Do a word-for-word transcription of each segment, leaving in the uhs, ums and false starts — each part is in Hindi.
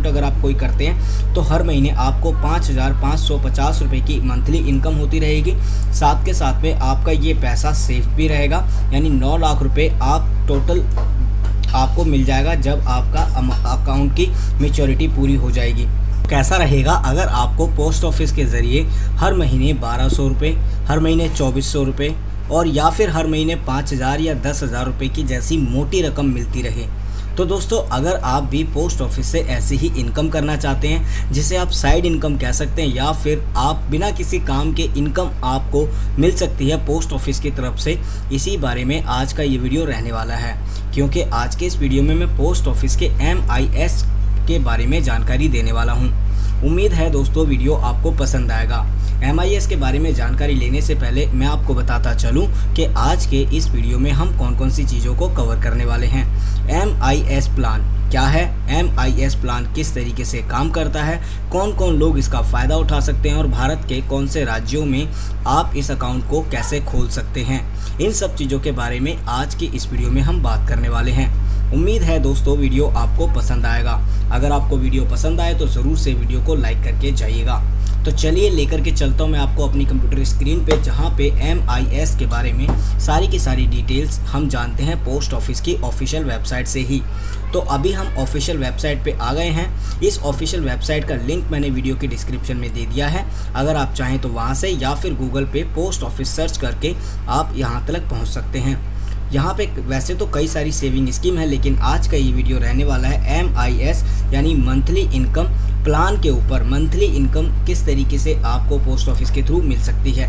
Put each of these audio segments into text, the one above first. अकाउंट अगर आप कोई करते हैं तो हर महीने आपको पाँच हज़ार पाँच सौ पचास रुपये की मंथली इनकम होती रहेगी। साथ के साथ में आपका ये पैसा सेफ भी रहेगा, यानी नौ लाख रुपये आप टोटल आपको मिल जाएगा जब आपका अकाउंट की मैच्योरिटी पूरी हो जाएगी। कैसा रहेगा अगर आपको पोस्ट ऑफिस के ज़रिए हर महीने बारह सौ रुपये, हर महीने चौबीस सौ रुपये और या फिर हर महीने पाँच हज़ार या दस हज़ार रुपये की जैसी मोटी रकम मिलती रहे। तो दोस्तों, अगर आप भी पोस्ट ऑफिस से ऐसी ही इनकम करना चाहते हैं, जिसे आप साइड इनकम कह सकते हैं, या फिर आप बिना किसी काम के इनकम आपको मिल सकती है पोस्ट ऑफिस की तरफ से, इसी बारे में आज का ये वीडियो रहने वाला है। क्योंकि आज के इस वीडियो में मैं पोस्ट ऑफिस के एम आई एस के बारे में जानकारी देने वाला हूँ। उम्मीद है दोस्तों वीडियो आपको पसंद आएगा। एम आई एस के बारे में जानकारी लेने से पहले मैं आपको बताता चलूं कि आज के इस वीडियो में हम कौन कौन सी चीज़ों को कवर करने वाले हैं। एम आई एस प्लान क्या है, एम आई एस प्लान किस तरीके से काम करता है, कौन कौन लोग इसका फ़ायदा उठा सकते हैं और भारत के कौन से राज्यों में आप इस अकाउंट को कैसे खोल सकते हैं, इन सब चीज़ों के बारे में आज की इस वीडियो में हम बात करने वाले हैं। उम्मीद है दोस्तों वीडियो आपको पसंद आएगा। अगर आपको वीडियो पसंद आए तो ज़रूर से वीडियो को लाइक करके जाइएगा। तो चलिए लेकर के चलता हूँ मैं आपको अपनी कंप्यूटर स्क्रीन पे, जहाँ पे एम आई एस के बारे में सारी की सारी डिटेल्स हम जानते हैं पोस्ट ऑफिस की ऑफिशियल वेबसाइट से ही। तो अभी हम ऑफिशियल वेबसाइट पे आ गए हैं। इस ऑफिशियल वेबसाइट का लिंक मैंने वीडियो के डिस्क्रिप्शन में दे दिया है। अगर आप चाहें तो वहाँ से या फिर गूगल पे पोस्ट ऑफिस सर्च करके आप यहाँ तक पहुँच सकते हैं। यहाँ पे वैसे तो कई सारी सेविंग स्कीम है, लेकिन आज का ये वीडियो रहने वाला है एम आई एस यानी मंथली इनकम प्लान के ऊपर। मंथली इनकम किस तरीके से आपको पोस्ट ऑफिस के थ्रू मिल सकती है,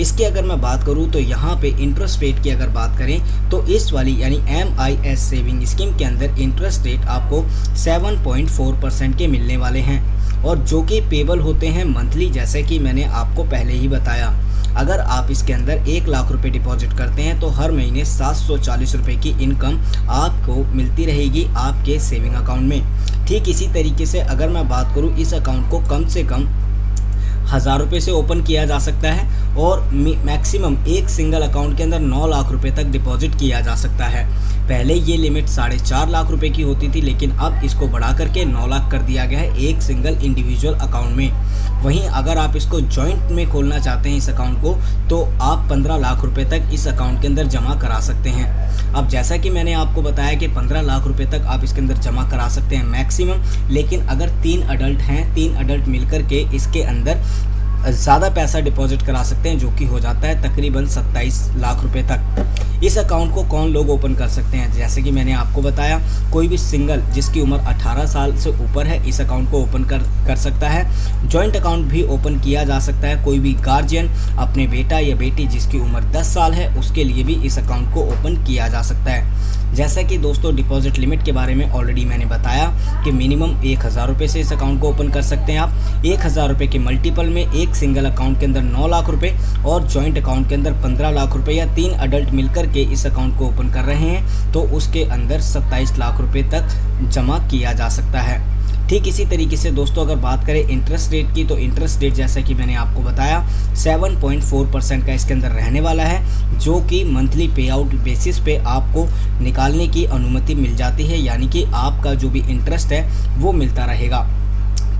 इसकी अगर मैं बात करूँ तो यहाँ पे इंटरेस्ट रेट की अगर बात करें तो इस वाली यानी M I S saving scheme के अंदर इंटरेस्ट रेट आपको सेवन पॉइंट फोर परसेंट के मिलने वाले हैं और जो कि पेबल होते हैं मंथली, जैसे कि मैंने आपको पहले ही बताया। अगर आप इसके अंदर एक लाख रुपए डिपॉजिट करते हैं तो हर महीने सात सौ चालीस रुपये की इनकम आपको मिलती रहेगी आपके सेविंग अकाउंट में। ठीक इसी तरीके से अगर मैं बात करूं, इस अकाउंट को कम से कम हज़ार रुपये से ओपन किया जा सकता है और मैक्सिमम एक सिंगल अकाउंट के अंदर नौ लाख रुपए तक डिपॉजिट किया जा सकता है। पहले ये लिमिट साढ़े चार लाख रुपए की होती थी, लेकिन अब इसको बढ़ा करके नौ लाख कर दिया गया है एक सिंगल इंडिविजुअल अकाउंट में। वहीं अगर आप इसको जॉइंट में खोलना चाहते हैं इस अकाउंट को, तो आप पंद्रह लाख रुपये तक इस अकाउंट के अंदर जमा करा सकते हैं। अब जैसा कि मैंने आपको बताया कि पंद्रह लाख रुपये तक आप इसके अंदर जमा करा सकते हैं मैक्सिमम, लेकिन अगर तीन अडल्ट हैं, तीन अडल्ट मिल करके इसके अंदर ज़्यादा पैसा डिपॉजिट करा सकते हैं, जो कि हो जाता है तकरीबन सत्ताईस लाख रुपए तक। इस अकाउंट को कौन लोग ओपन कर सकते हैं, जैसे कि मैंने आपको बताया, कोई भी सिंगल जिसकी उम्र अठारह साल से ऊपर है इस अकाउंट को ओपन कर कर सकता है। जॉइंट अकाउंट भी ओपन किया जा सकता है। कोई भी गार्जियन अपने बेटा या बेटी जिसकी उम्र दस साल है उसके लिए भी इस अकाउंट को ओपन किया जा सकता है। जैसा कि दोस्तों डिपॉजिट लिमिट के बारे में ऑलरेडी मैंने बताया कि मिनिमम एक हज़ार रुपये से इस अकाउंट को ओपन कर सकते हैं आप। एक हज़ार रुपये के मल्टीपल में एक सिंगल अकाउंट के अंदर नौ लाख रुपए और जॉइंट अकाउंट के अंदर पंद्रह लाख रुपए या तीन अडल्ट मिलकर के इस अकाउंट को ओपन कर रहे हैं तो उसके अंदर सत्ताईस लाख रुपए तक जमा किया जा सकता है। ठीक इसी तरीके से दोस्तों अगर बात करें इंटरेस्ट रेट की, तो इंटरेस्ट रेट जैसा कि मैंने आपको बताया सात पॉइंट चार परसेंट का इसके अंदर रहने वाला है, जो कि मंथली पे आउट बेसिस पे आपको निकालने की अनुमति मिल जाती है, यानी कि आपका जो भी इंटरेस्ट है वो मिलता रहेगा।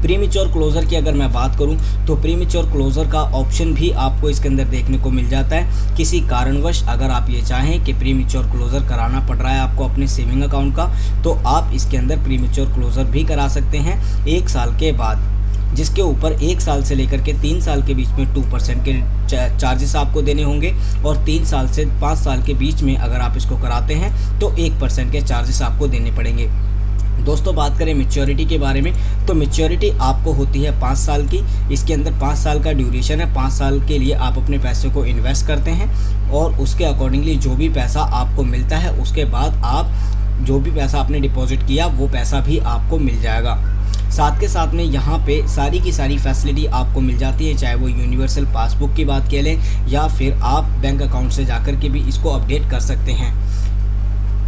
प्रीमेच्योर क्लोज़र की अगर मैं बात करूं तो प्रीमेच्योर क्लोज़र का ऑप्शन भी आपको इसके अंदर देखने को मिल जाता है। किसी कारणवश अगर आप ये चाहें कि प्रीमेच्योर क्लोज़र कराना पड़ रहा है आपको अपने सेविंग अकाउंट का, तो आप इसके अंदर प्रीमेच्योर क्लोज़र भी करा सकते हैं एक साल के बाद, जिसके ऊपर एक साल से लेकर के तीन साल के बीच में टू परसेंट के चार्जेस आपको देने होंगे और तीन साल से पाँच साल के बीच में अगर आप इसको कराते हैं तो एक परसेंट के चार्जेस आपको देने पड़ेंगे। दोस्तों बात करें मैच्योरिटी के बारे में, तो मैच्योरिटी आपको होती है पाँच साल की। इसके अंदर पाँच साल का ड्यूरेशन है। पाँच साल के लिए आप अपने पैसे को इन्वेस्ट करते हैं और उसके अकॉर्डिंगली जो भी पैसा आपको मिलता है, उसके बाद आप जो भी पैसा आपने डिपॉजिट किया वो पैसा भी आपको मिल जाएगा। साथ के साथ में यहाँ पे सारी की सारी फैसिलिटी आपको मिल जाती है, चाहे वो यूनिवर्सल पासबुक की बात कह लें या फिर आप बैंक अकाउंट से जाकर के भी इसको अपडेट कर सकते हैं।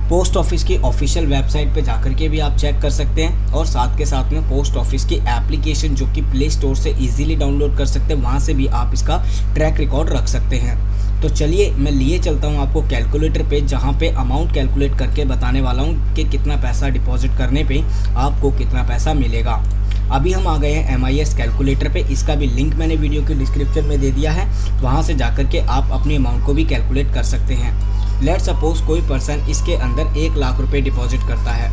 पोस्ट ऑफिस की ऑफिशियल वेबसाइट पे जाकर के भी आप चेक कर सकते हैं और साथ के साथ में पोस्ट ऑफिस की एप्लीकेशन जो कि प्ले स्टोर से इजीली डाउनलोड कर सकते हैं, वहाँ से भी आप इसका ट्रैक रिकॉर्ड रख सकते हैं। तो चलिए मैं लिए चलता हूँ आपको कैलकुलेटर पे, जहाँ पे अमाउंट कैलकुलेट करके बताने वाला हूँ कि कितना पैसा डिपॉजिट करने पे आपको कितना पैसा मिलेगा। अभी हम आ गए हैं एम आई एस कैलकुलेटर पे, इसका भी लिंक मैंने वीडियो के डिस्क्रिप्शन में दे दिया है, वहाँ से जाकर के आप अपने अमाउंट को भी कैलकुलेट कर सकते हैं। लेट सपोज कोई पर्सन इसके अंदर एक लाख रुपये डिपॉजिट करता है।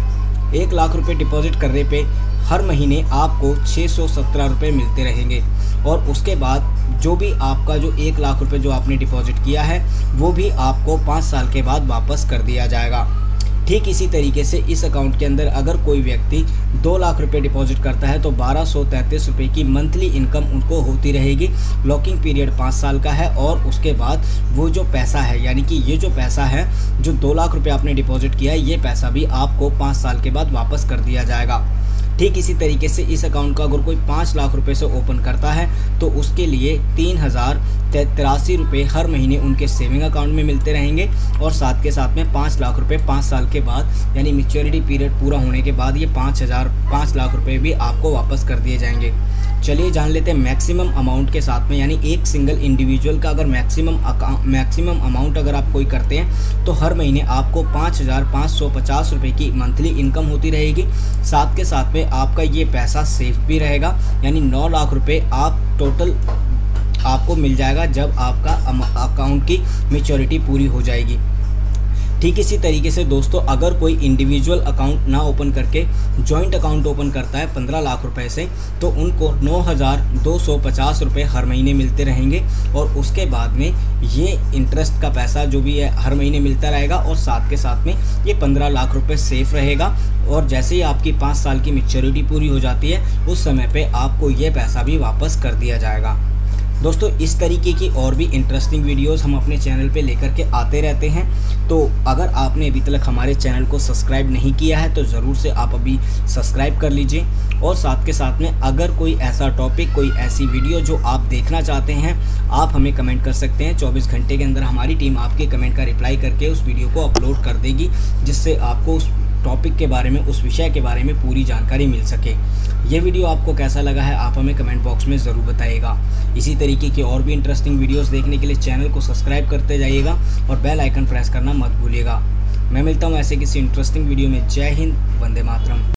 एक लाख रुपये डिपॉजिट करने पे हर महीने आपको छः सौ सत्रह रुपये मिलते रहेंगे, और उसके बाद जो भी आपका जो एक लाख रुपये जो आपने डिपॉजिट किया है वो भी आपको पाँच साल के बाद वापस कर दिया जाएगा। ठीक इसी तरीके से इस अकाउंट के अंदर अगर कोई व्यक्ति दो लाख रुपए डिपॉजिट करता है तो बारह सौ तैंतीस रुपये की मंथली इनकम उनको होती रहेगी। लॉकिंग पीरियड पाँच साल का है, और उसके बाद वो जो पैसा है, यानी कि ये जो पैसा है, जो दो लाख रुपए आपने डिपॉजिट किया है, ये पैसा भी आपको पाँच साल के बाद वापस कर दिया जाएगा। ठीक इसी तरीके से इस अकाउंट का अगर कोई पाँच लाख रुपए से ओपन करता है तो उसके लिए तीन हज़ार तिरासी रुपये हर महीने उनके सेविंग अकाउंट में मिलते रहेंगे, और साथ के साथ में पाँच लाख रुपए पाँच साल के बाद, यानी मैच्योरिटी पीरियड पूरा होने के बाद, ये पाँच हज़ार पाँच लाख रुपए भी आपको वापस कर दिए जाएंगे। चलिए जान लेते हैं मैक्सिमम अमाउंट के साथ में, यानी एक सिंगल इंडिविजुअल का अगर मैक्सिमम मैक्सिमम अमाउंट अगर आप कोई करते हैं तो हर महीने आपको पाँच हज़ार पाँच सौ पचास रुपये की मंथली इनकम होती रहेगी। साथ के साथ में आपका ये पैसा सेफ भी रहेगा, यानी नौ लाख रुपए आप टोटल आपको मिल जाएगा जब आपका अकाउंट की मैच्योरिटी पूरी हो जाएगी। ठीक इसी तरीके से दोस्तों, अगर कोई इंडिविजुअल अकाउंट ना ओपन करके जॉइंट अकाउंट ओपन करता है पंद्रह लाख रुपए से, तो उनको नौ हज़ार दो सौ पचास रुपये हर महीने मिलते रहेंगे, और उसके बाद में ये इंटरेस्ट का पैसा जो भी है हर महीने मिलता रहेगा, और साथ के साथ में ये पंद्रह लाख रुपए सेफ़ रहेगा। और जैसे ही आपकी पाँच साल की मैच्योरिटी पूरी हो जाती है उस समय पर आपको ये पैसा भी वापस कर दिया जाएगा। दोस्तों, इस तरीके की और भी इंटरेस्टिंग वीडियोस हम अपने चैनल पे लेकर के आते रहते हैं, तो अगर आपने अभी तक हमारे चैनल को सब्सक्राइब नहीं किया है तो ज़रूर से आप अभी सब्सक्राइब कर लीजिए। और साथ के साथ में अगर कोई ऐसा टॉपिक, कोई ऐसी वीडियो जो आप देखना चाहते हैं, आप हमें कमेंट कर सकते हैं। चौबीस घंटे के अंदर हमारी टीम आपके कमेंट का रिप्लाई करके उस वीडियो को अपलोड कर देगी, जिससे आपको उस टॉपिक के बारे में, उस विषय के बारे में पूरी जानकारी मिल सके। ये वीडियो आपको कैसा लगा है आप हमें कमेंट बॉक्स में ज़रूर बताइएगा। इसी तरीके की और भी इंटरेस्टिंग वीडियोस देखने के लिए चैनल को सब्सक्राइब करते जाइएगा और बेल आइकन प्रेस करना मत भूलिएगा। मैं मिलता हूँ ऐसे किसी इंटरेस्टिंग वीडियो में। जय हिंद, वंदे मातरम।